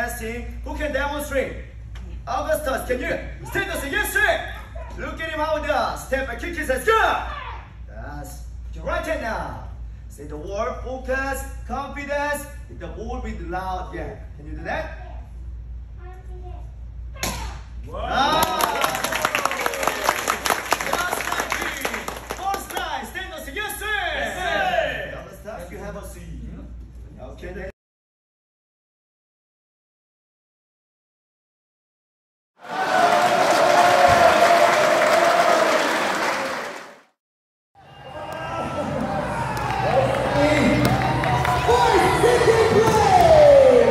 testing. Who can demonstrate? Augustus, can you? Status, yes sir! Look at him how the step and kick his head. That's right hand now. Say the word, focus, confidence. Hit the ball with loud. Yeah, can you do that? Wow! First time, status, yes sir! Yes sir! Augustus, you have a seat. Okay then. Boys, take it away!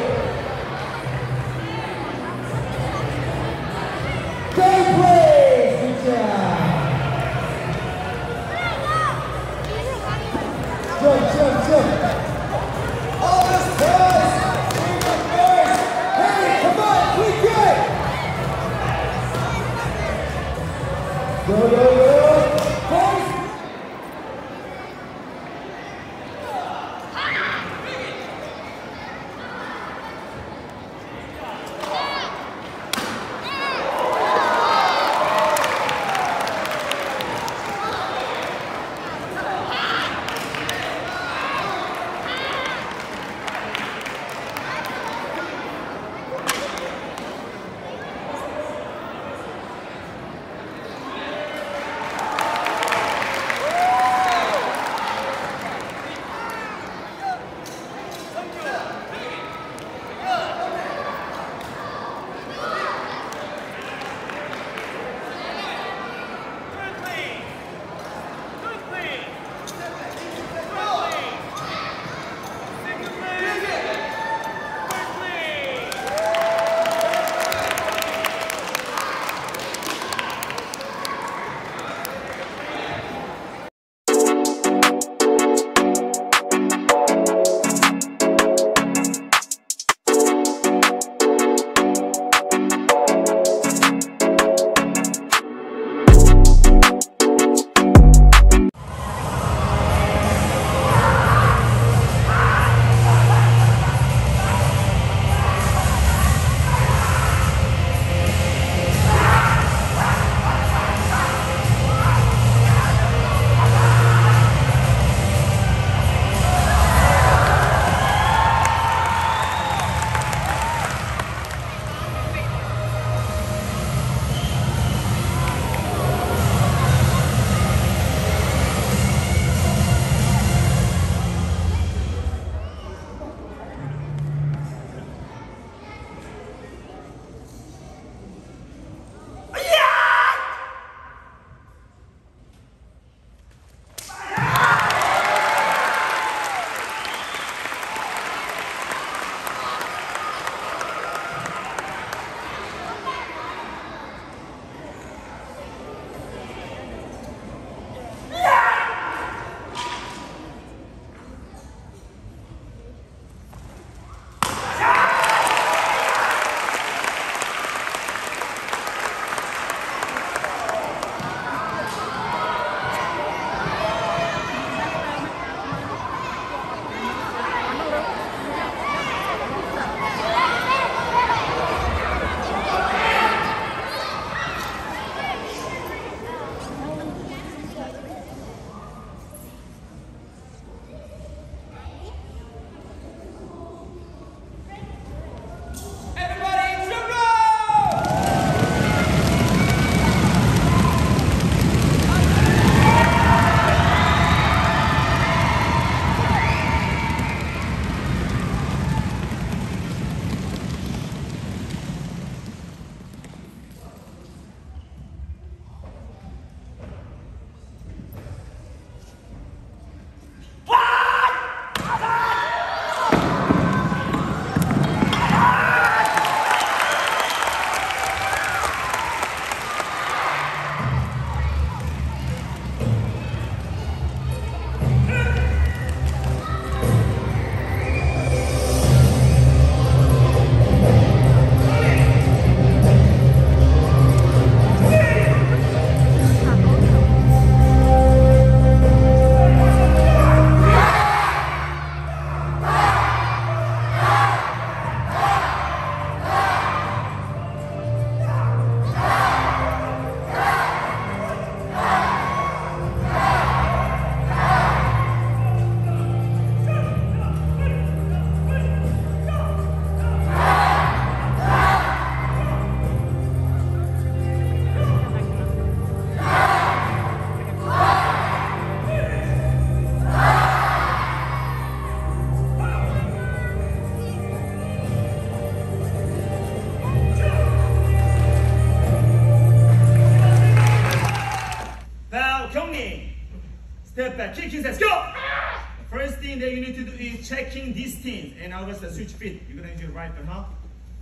back, kicking sets, go! The first thing that you need to do is checking these things. And Augustus, switch feet. You're gonna use your right foot, huh?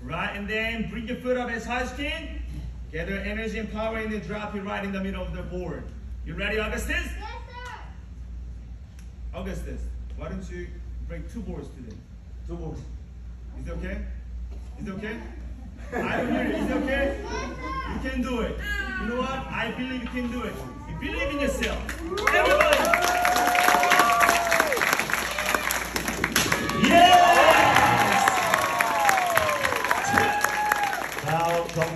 Right, and then bring your foot up as high as you can. Gather energy and power, and then drop it right in the middle of the board. You ready, Augustus? Yes, sir. Augustus, why don't you break 2 boards today? 2 boards. Is it okay? Is it okay? I don't hear it. Is it okay? You can do it. You know what? I believe you can do it. You believe in yourself. Everybody. Yes! Now, well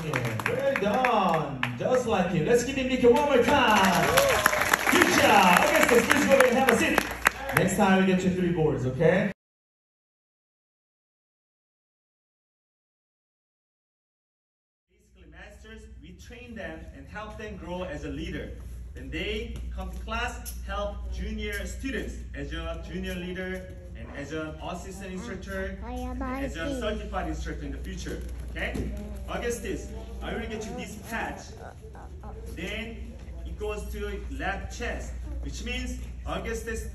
done. Just like you. Let's give him Nicky one more time. Good job. Okay, so please go ahead and have a seat. Next time, we get you 3 boards, okay? We train them and help them grow as a leader. When they come to class, help junior students as a junior leader and as an assistant instructor, and as a certified instructor in the future. Okay? Augustus, I will get you this patch. Then it goes to left chest, which means Augustus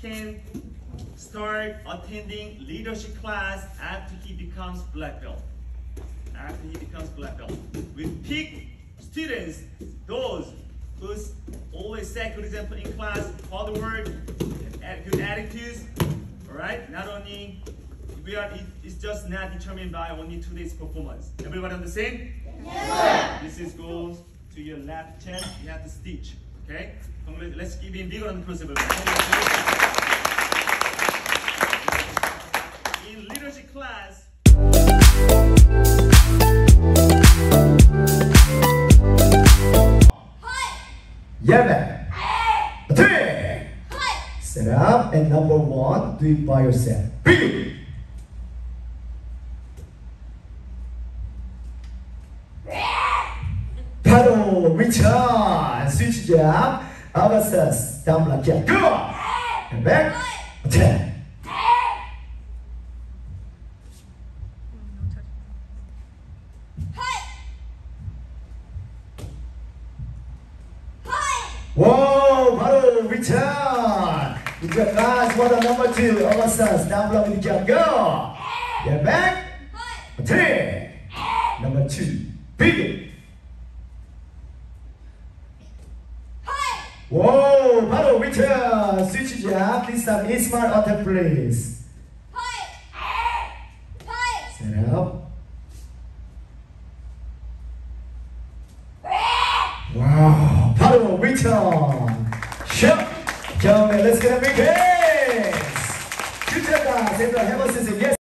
can start attending leadership class after he becomes black belt. After he becomes black belt. We pick students, those who always set good example in class, hard work, and good attitudes, alright? Not only, it's just not determined by only today's performance. Everybody on the same? Yes. This is goes to your left chest, you have to stitch, okay? Let's give him bigger on the crucible. In leadership class, set up, and number 1, do it by yourself. Begin. Paddle, return, switch jump, Augustus, down block jump, go on, and back, attack. Whoa, Paddle, return. With your class, what are number 2? Augustus, down block with the jump, go! Get back! 3! Number 2, begin! Whoa! Paddle, return! Switch jump, this time is smart attack, please! Set up! Wow! Paddle, return! Jump! Jump, and let's get a big hands! Good job, guys! Everyone, have a season, yes!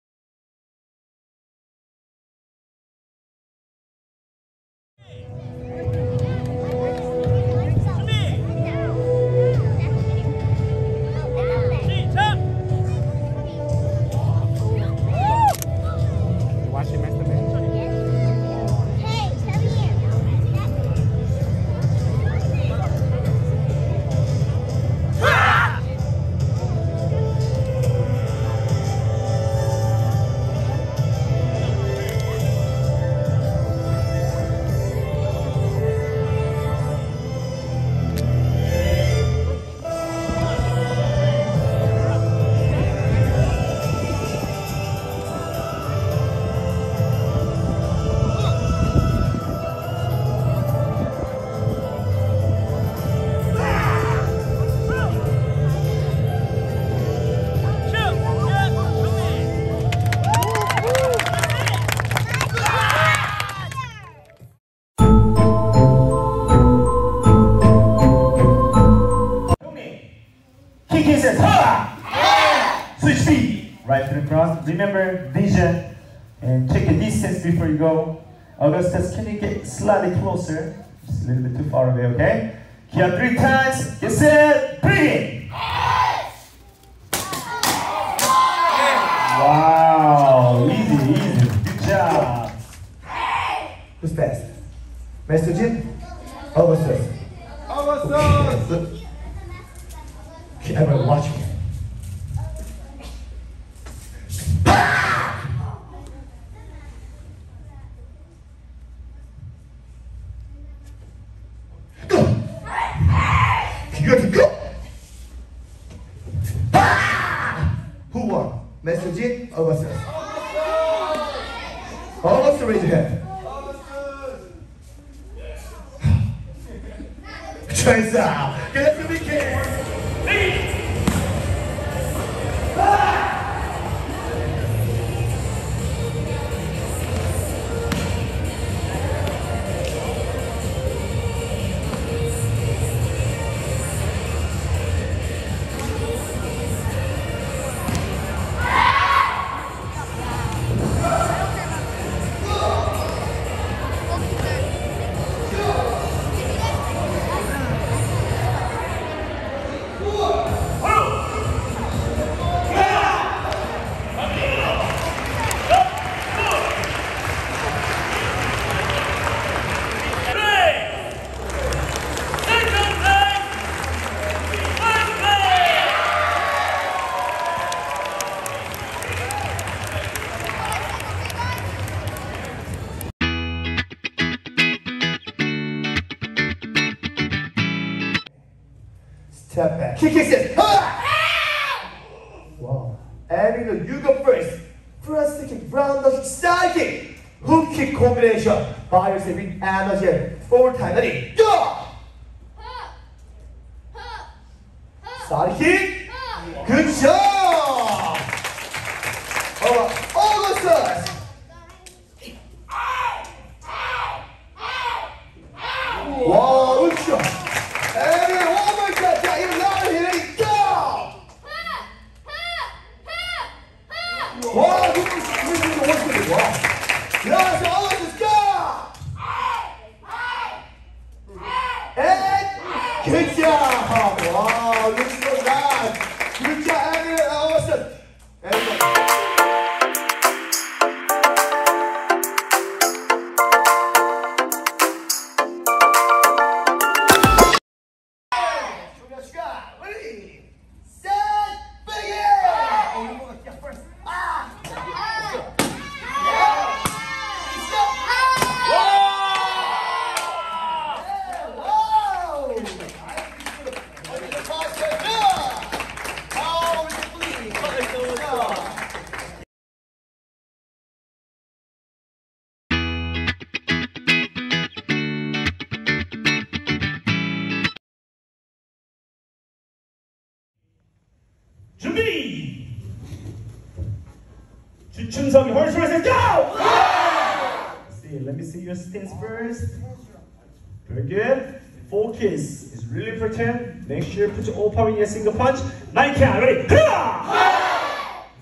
Switch feet, right through cross. Remember vision and check the distance before you go. Augustus, can you get slightly closer? Just a little bit too far away, okay? Count 3 times. Get set. Breathe. Wow, easy, easy. Good job. Who's fast? Master Jim? Augustus. Augustus. Okay, everyone watch me. Go! Mesajit Augustus. Augustus, raise your hand. Trace out. Get to the kids. Step back. Kick it, says, ah! Wow. And you go first. First kick, round dodge, side kick. Hook kick combination. By yourself with energy. Overtime. Ready? Go! Side kick. Good job! Augustus! Wow, good job. Good job! Wow, this is so nice! Good job, everyone! Awesome! Everybody. 준비! 주춤섬이 horse race, go! Yeah! See, let me see your stance first. Very good. Focus. It's really important. Make sure you put your all power in your single punch. 9 count. Ready? Yeah!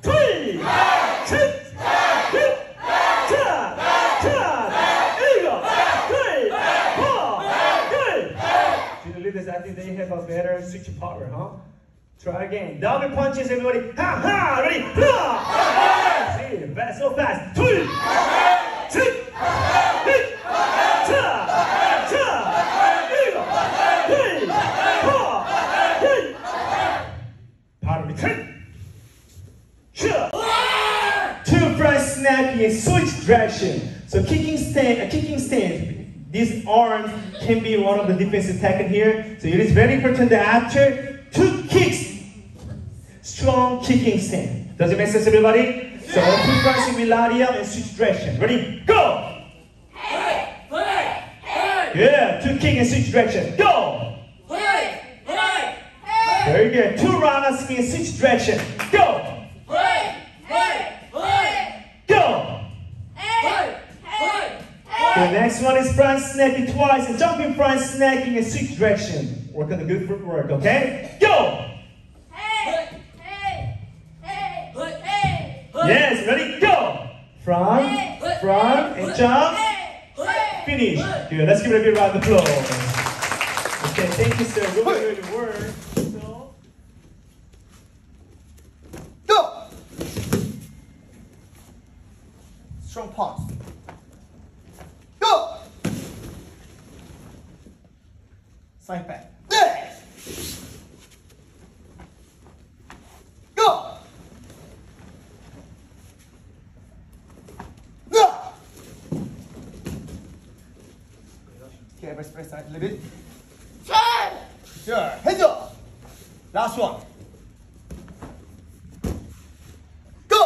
3! Yeah! 2! I think they have a better switching power, huh? Try again. Double punches, everybody. Ha ha! Ready? Ha! See, fast, so fast. 2, 3, 2 front snapping and switch direction. So kicking stance. These arms can be one of the defensive tactics here. So it is very important that after 2 kicks, strong kicking stance. Does it make sense, everybody? Yeah. So, keep pressing Miladium and switch direction. Ready? Go! Play! Yeah, 2 kick and switch direction. Go! Play! Very good. 2 round kick and switch direction. Go! Play! Go! Play! The next one is front snapping twice and jumping front snacking and switch direction. Work on the good footwork, okay? Go! Yes, ready, go! Front, and jump. Finish. Good, let's give it a big round of applause. Okay, thank you, sir. We'll do the work. So... Go! Strong pause. Go! Side back. Press side a little bit. Sure. Heads up. Last one. Go.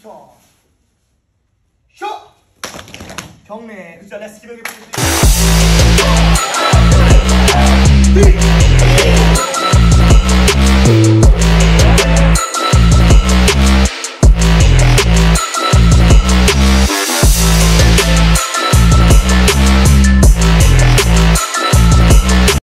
for. 슛! 경례. 그죠? Let's give it a big